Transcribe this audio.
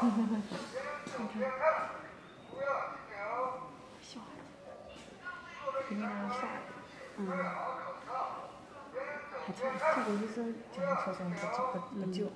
笑孩子，你那啥，还挺，这个医生讲的，说不久。